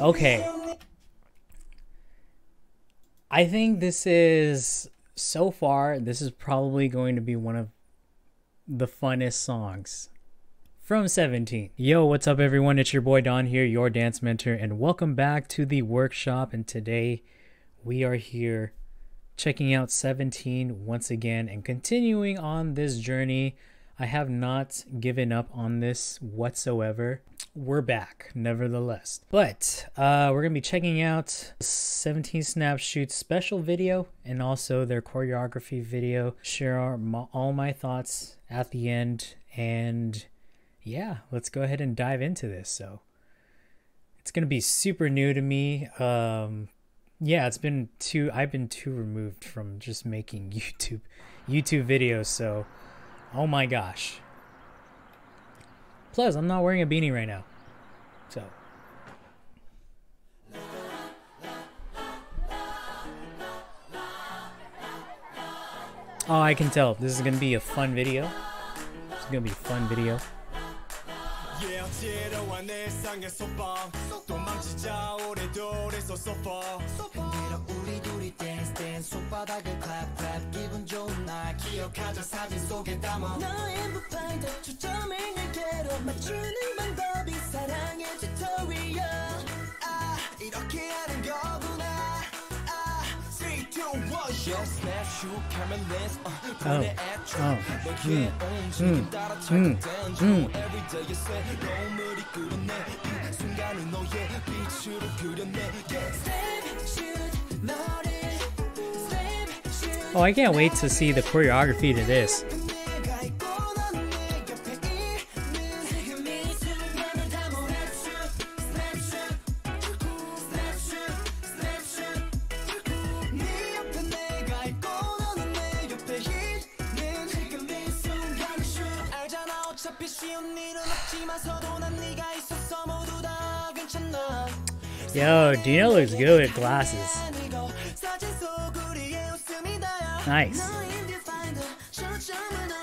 Okay. I think this is, so far, this is probably going to be one of the funnest songs from 17. Yo, what's up everyone? It's your boy Don here, your dance mentor, and welcome back to the workshop. And today we are here checking out 17 once again and continuing on this journey. I have not given up on this whatsoever. We're back, nevertheless. But we're gonna be checking out 17 Snap Shoot's special video and also their choreography video. Share all my thoughts at the end. And yeah, let's go ahead and dive into this. So it's gonna be super new to me. Yeah, it's been I've been too removed from just making YouTube videos, so oh my gosh. Plus, I'm not wearing a beanie right now. So. Oh, I can tell. This is going to be a fun video. It's going to be a fun video. Oh, I can't wait to see the choreography to this. Yo, Dino looks good with glasses. Nice.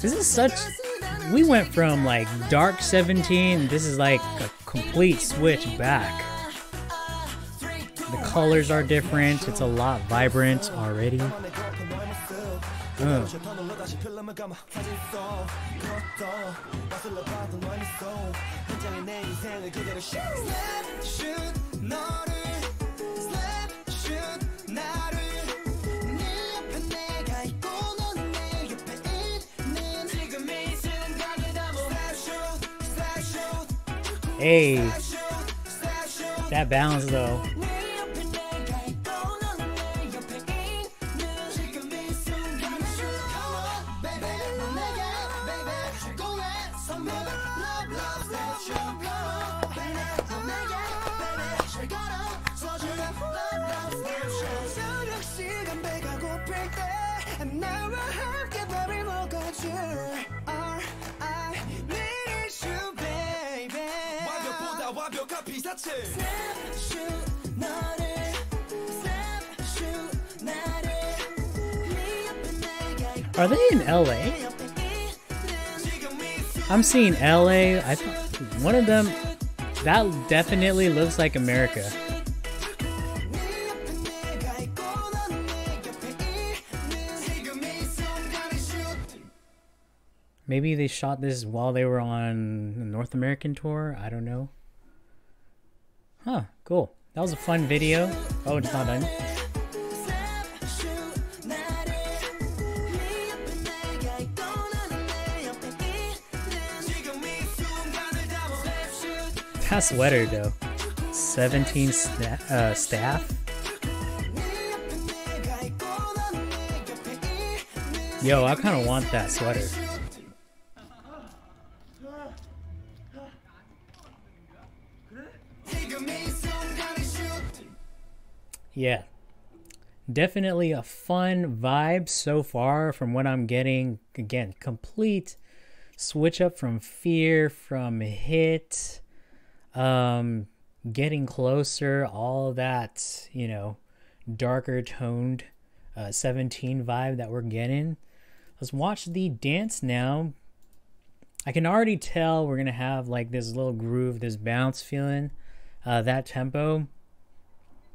This is such... We went from like dark 17, this is like a complete switch back. The colors are different, it's a lot vibrant already. Hey, that balance though. Are they in LA? I'm seeing LA. I think one of them that definitely looks like America. Maybe they shot this while they were on the North American tour. I don't know. Huh, cool. That was a fun video. Oh, it's not done. That sweater, though. 17 staff. Yo, I kind of want that sweater. Yeah, definitely a fun vibe so far from what I'm getting. Again, complete switch up from Fear, from Hit, Getting Closer, all that, you know, darker toned 17 vibe that we're getting. Let's watch the dance now. I can already tell we're going to have like this little groove, this bounce feeling. that tempo.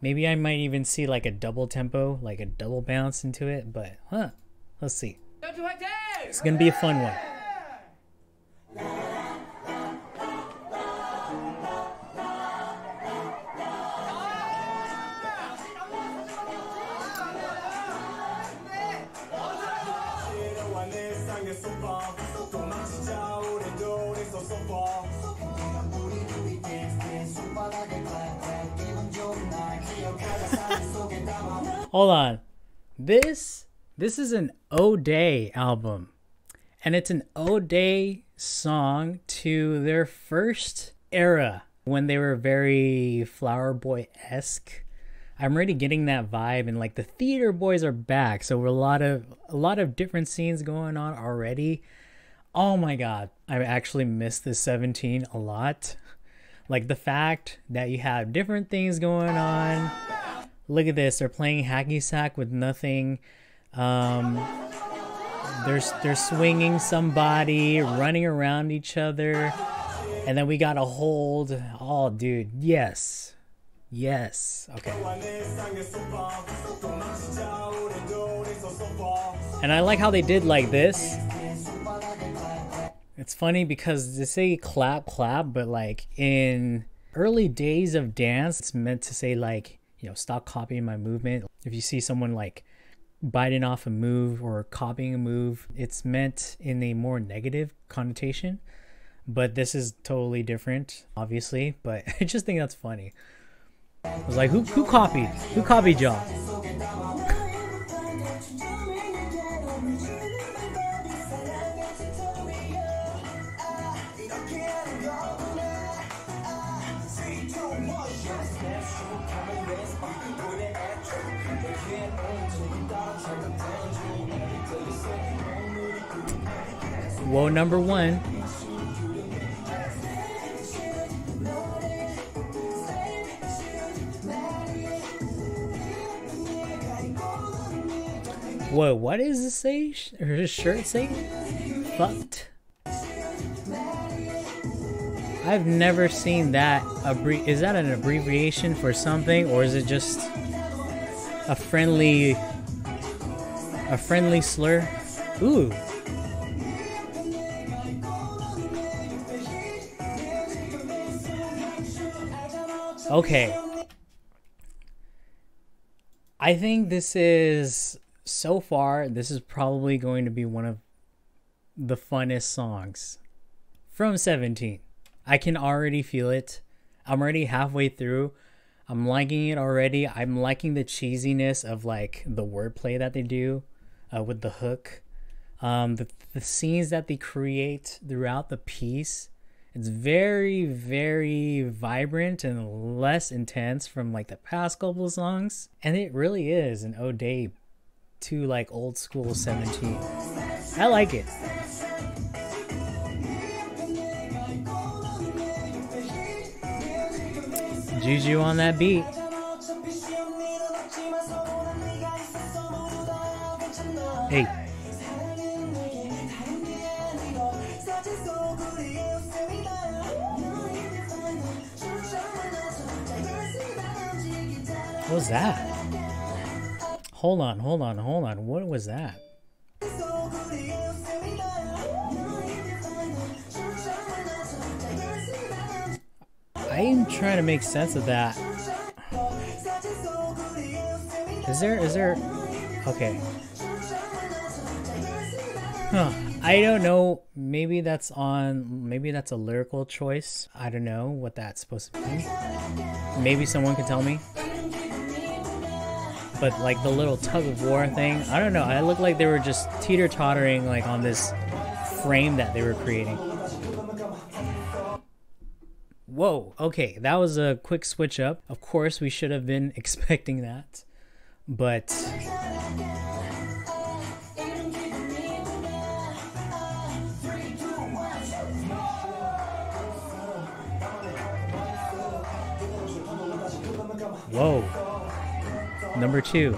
Maybe I might even see like a double tempo, like a double bounce into it, but let's see. It's gonna be a fun one. Hold on, this is an O'Day album, and it's an O'Day song to their first era when they were very Flower Boy-esque. I'm already getting that vibe, and like the Theater Boys are back, so we're a lot of different scenes going on already. Oh my God, I actually miss the 17 a lot. Like the fact that you have different things going on. Look at this, they're playing hacky sack with nothing. They're swinging somebody, running around each other. And then we got a hold. Oh, dude, yes. Yes, okay. And I like how they did like this. It's funny because they say clap, clap, but like in early days of dance, it's meant to say like, you know, stop copying my movement. If you see someone like biting off a move or copying a move, it's meant in a more negative connotation, but this is totally different, obviously, but I just think that's funny. I was like, who copied y'all? Whoa, number one. Whoa, what is this say? Or his shirt say? Fucked. I've never seen that. Is that an abbreviation for something, or is it just a friendly slur? Ooh. Okay. I think this is, so far, this is probably going to be one of the funnest songs from 17. I can already feel it. I'm already halfway through. I'm liking it already. I'm liking the cheesiness of like the wordplay that they do with the hook. The scenes that they create throughout the piece. It's very, very vibrant and less intense from like the past couple of songs. And it really is an O'Day to like old school 17. I like it. Juju on that beat. Hey. What was that? Hold on. What was that? I am trying to make sense of that. Is there, okay. Huh. I don't know. Maybe that's a lyrical choice. I don't know what that's supposed to be. Maybe someone could tell me. But like the little tug of war thing, I don't know. I look like they were just teeter-tottering like on this frame that they were creating. Whoa, okay, that was a quick switch up. Of course, we should have been expecting that, but whoa, number two.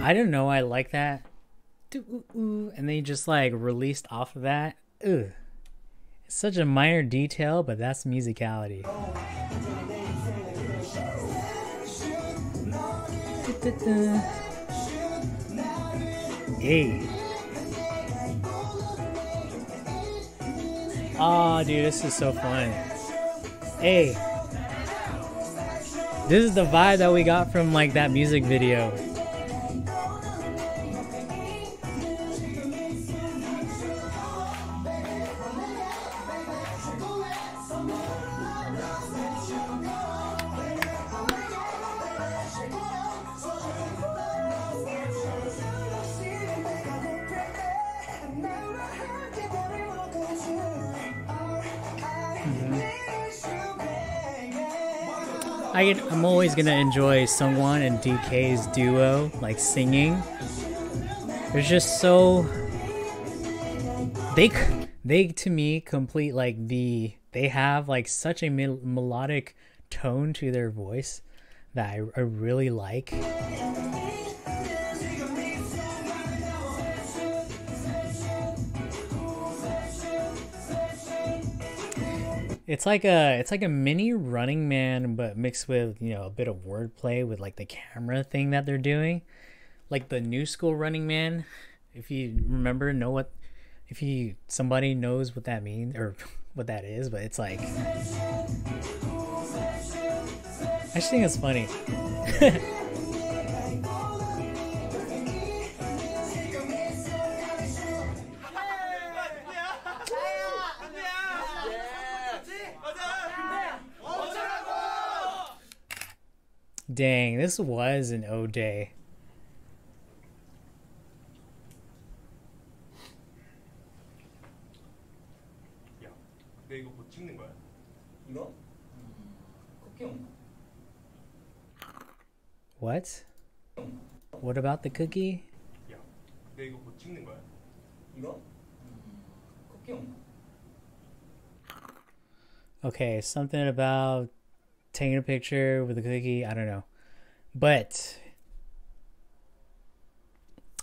I don't know, I like that. and they just like released off of that. Ugh. It's such a minor detail, but that's musicality. Hey. Oh, dude, this is so fun. Hey. This is the vibe that we got from like that music video. I'm always gonna enjoy Seungwon and DK's duo, like singing. There's just so they to me complete like they have like such a melodic tone to their voice that I really like. It's like a mini Running Man, but mixed with, you know, a bit of wordplay with like the camera thing that they're doing, like the new school Running Man. If you remember, somebody knows what that means or what that is, but it's like, I just think it's funny. Dang, this was an O day. What? What about the cookie? Okay, something about taking a picture with a cookie, I don't know, but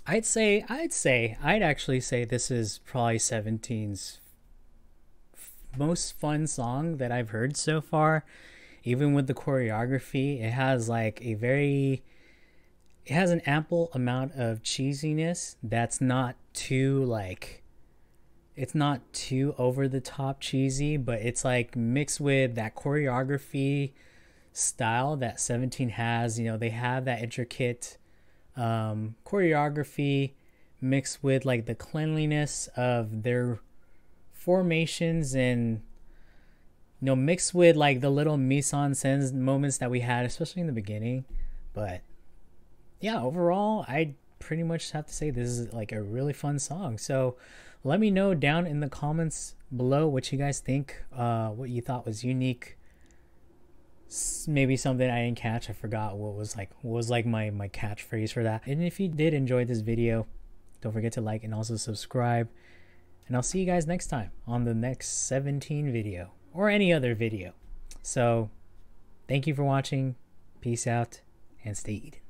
I'd actually say this is probably Seventeen's most fun song that I've heard so far. Even with the choreography, it has like a very, it has an ample amount of cheesiness that's not too like, it's not too over the top cheesy, but it's like mixed with that choreography style that Seventeen has. You know, they have that intricate choreography mixed with like the cleanliness of their formations, and, you know, mixed with like the little mise en scène moments that we had, especially in the beginning. But yeah, overall, I pretty much have to say this is like a really fun song. So let me know down in the comments below what you guys think, what you thought was unique, maybe something I didn't catch. I forgot what was like my catchphrase for that. And if you did enjoy this video, don't forget to like and also subscribe, and I'll see you guys next time on the next Seventeen video or any other video. So thank you for watching, peace out, and stay eating.